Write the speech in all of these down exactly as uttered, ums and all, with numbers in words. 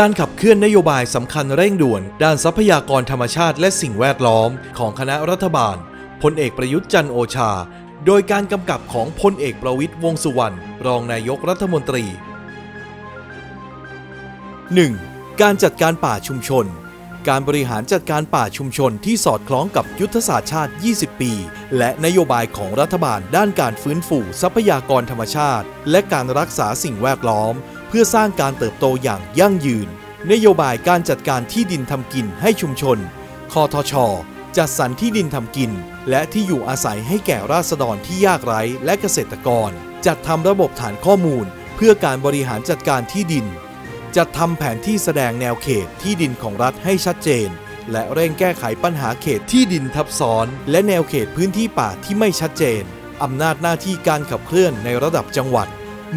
การขับเคลื่อนนโยบายสำคัญเร่งด่วนด้านทรัพยากรธรรมชาติและสิ่งแวดล้อมของคณะรัฐบาลพลเอกประยุทธ์จันทร์โอชาโดยการกำกับของพลเอกประวิตรวงษ์สุวรรณรองนายกรัฐมนตรี หนึ่ง. การจัดการป่าชุมชนการบริหารจัดการป่าชุมชนที่สอดคล้องกับยุทธศาสตร์ชาติยี่สิบปีและนโยบายของรัฐบาลด้านการฟื้นฟูทรัพยากรธรรมชาติและการรักษาสิ่งแวดล้อมเพื่อสร้างการเติบโตอย่างยั่งยืนนโยบายการจัดการที่ดินทำกินให้ชุมชนคทช.จัดสรรที่ดินทำกินและที่อยู่อาศัยให้แก่ราษฎรที่ยากไร้และเกษตรกรจัดทำระบบฐานข้อมูลเพื่อการบริหารจัดการที่ดินจัดทำแผนที่แสดงแนวเขตที่ดินของรัฐให้ชัดเจนและเร่งแก้ไขปัญหาเขตที่ดินทับซ้อนและแนวเขตพื้นที่ป่าที่ไม่ชัดเจนอำนาจหน้าที่การขับเคลื่อนในระดับจังหวัด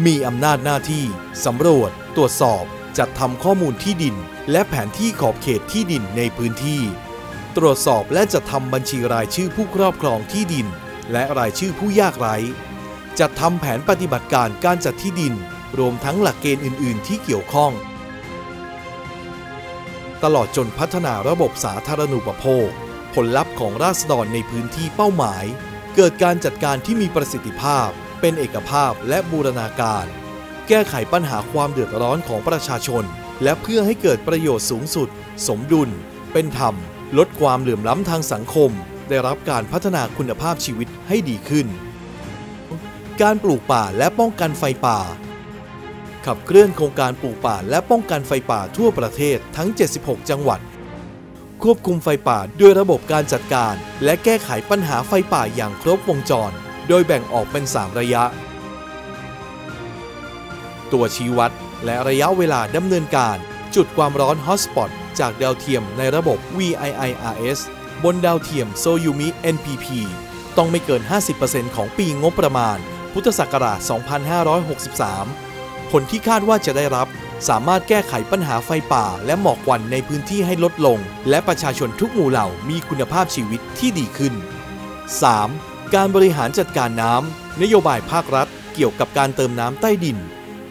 มีอำนาจหน้าที่สำรวจตรวจสอบจัดทำข้อมูลที่ดินและแผนที่ขอบเขตที่ดินในพื้นที่ตรวจสอบและจัดทำบัญชีรายชื่อผู้ครอบครองที่ดินและรายชื่อผู้ยากไร้จัดทำแผนปฏิบัติการการจัดที่ดินรวมทั้งหลักเกณฑ์อื่นๆที่เกี่ยวข้องตลอดจนพัฒนาระบบสาธารณูปโภคผลลัพธ์ของราษฎรในพื้นที่เป้าหมายเกิดการจัดการที่มีประสิทธิภาพเป็นเอกภาพและบูรณาการแก้ไขปัญหาความเดือดร้อนของประชาชนและเพื่อให้เกิดประโยชน์สูงสุดสมดุลเป็นธรรมลดความเหลื่อมล้ำทางสังคมได้รับการพัฒนาคุณภาพชีวิตให้ดีขึ้นการปลูกป่าและป้องกันไฟป่าขับเคลื่อนโครงการปลูกป่าและป้องกันไฟป่าทั่วประเทศทั้งเจ็ดสิบหกจังหวัดควบคุมไฟป่าด้วยระบบการจัดการและแก้ไขปัญหาไฟป่าอย่างครบวงจรโดยแบ่งออกเป็นสามระยะตัวชี้วัดและระยะเวลาดำเนินการจุดความร้อนฮอตสปอตจากดาวเทียมในระบบ วี ไอ ไอ อาร์ เอส บนดาวเทียม Soyumi เอ็น พี พี ต้องไม่เกิน ห้าสิบเปอร์เซ็นต์ ของปีงบประมาณพุทธศักราชสองพันห้าร้อยหกสิบสามผลที่คาดว่าจะได้รับสามารถแก้ไขปัญหาไฟป่าและหมอกควันในพื้นที่ให้ลดลงและประชาชนทุกหมู่เหล่ามีคุณภาพชีวิตที่ดีขึ้น สาม. การบริหารจัดการน้ำนโยบายภาครัฐเกี่ยวกับการเติมน้ำใต้ดิน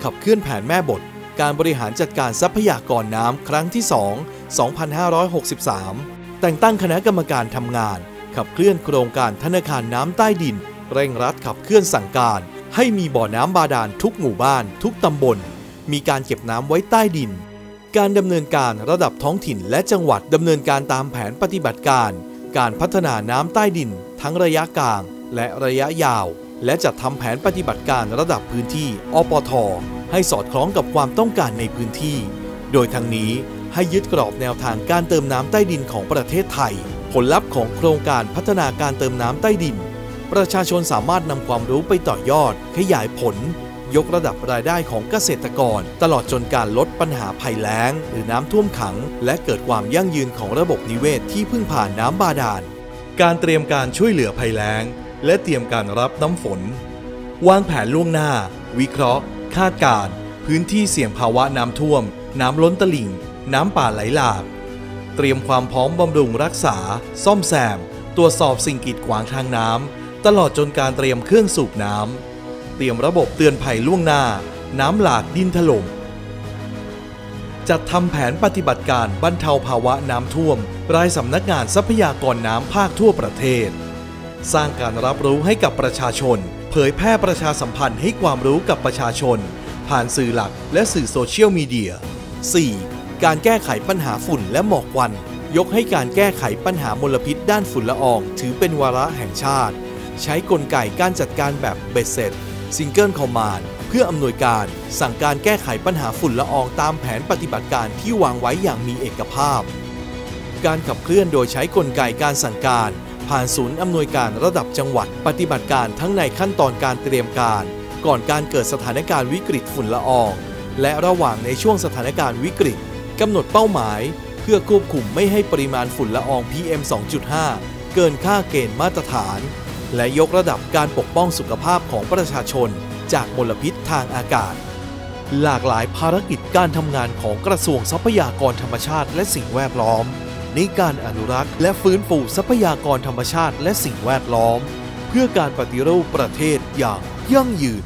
ขับเคลื่อนแผนแม่บทการบริหารจัดการทรัพยากรน้ำครั้งที่ สอง สองพันห้าร้อยหกสิบสาม แต่งตั้งคณะกรรมการทำงานขับเคลื่อนโครงการธนาคารน้ำใต้ดินเร่งรัดขับเคลื่อนสั่งการให้มีบ่อน้ำบาดาลทุกหมู่บ้านทุกตำบลมีการเก็บน้ำไว้ใต้ดินการดำเนินการระดับท้องถิ่นและจังหวัดดำเนินการตามแผนปฏิบัติการการพัฒนาน้ำใต้ดินทั้งระยะกลางและระยะยาวและจัดทำแผนปฏิบัติการระดับพื้นที่อปท.ให้สอดคล้องกับความต้องการในพื้นที่โดยทั้งนี้ให้ยึดกรอบแนวทางการเติมน้ำใต้ดินของประเทศไทยผลลัพธ์ของโครงการพัฒนาการเติมน้ำใต้ดินประชาชนสามารถนำความรู้ไปต่อยอดขยายผลยกระดับรายได้ของเกษตรกรตลอดจนการลดปัญหาภัยแล้งหรือน้ำท่วมขังและเกิดความยั่งยืนของระบบนิเวศ ท, ที่พึ่งผ่านน้ำบาดาลการเตรียมการช่วยเหลือภัยแล้งและเตรียมการรับน้ำฝนวางแผนล่วงหน้าวิเคราะห์คาดการณ์พื้นที่เสี่ยงภาวะน้ำท่วมน้ำล้นตลิ่งน้ำป่าไหลหลากเตรียมความพร้อมบำรุงรักษาซ่อมแซมตรวจสอบสิ่งกีดขวางทางน้ำตลอดจนการเตรียมเครื่องสูบน้ำเตรียมระบบเตือนภัยล่วงหน้าน้ำหลากดินถล่มจัดทำแผนปฏิบัติการบรรเทาภาวะน้ำท่วมรายสำนักงานทรัพยากรน้ำภาคทั่วประเทศสร้างการรับรู้ให้กับประชาชนเผยแพร่ประชาสัมพันธ์ให้ความรู้กับประชาชนผ่านสื่อหลักและสื่อโซเชียลมีเดีย สี่. การแก้ไขปัญหาฝุ่นและหมอกควันยกให้การแก้ไขปัญหามลพิษด้านฝุ่นละอองถือเป็นวาระแห่งชาติใช้กลไกการจัดการแบบเบ็ดเสร็จ Single Command เพื่ออำนวยการสั่งการแก้ไขปัญหาฝุ่นละอองตามแผนปฏิบัติการที่วางไว้อย่างมีเอกภาพการขับเคลื่อนโดยใช้กลไกการสั่งการผ่านศูนย์อำนวยการระดับจังหวัดปฏิบัติการทั้งในขั้นตอนการเตรียมการก่อนการเกิดสถานการณ์วิกฤตฝุ่นละอองและระหว่างในช่วงสถานการณ์วิกฤตกำหนดเป้าหมายเพื่อควบคุมไม่ให้ปริมาณฝุ่นละออง พี เอ็ม สองจุดห้า เกินค่าเกณฑ์มาตรฐานและยกระดับการปกป้องสุขภาพของประชาชนจากมลพิษทางอากาศหลากหลายภารกิจการทำงานของกระทรวงทรัพยากรธรรมชาติและสิ่งแวดล้อมในการอนุรักษ์และฟื้นฟูทรัพยากรธรรมชาติและสิ่งแวดล้อมเพื่อการปฏิรูปประเทศอย่างยั่งยืน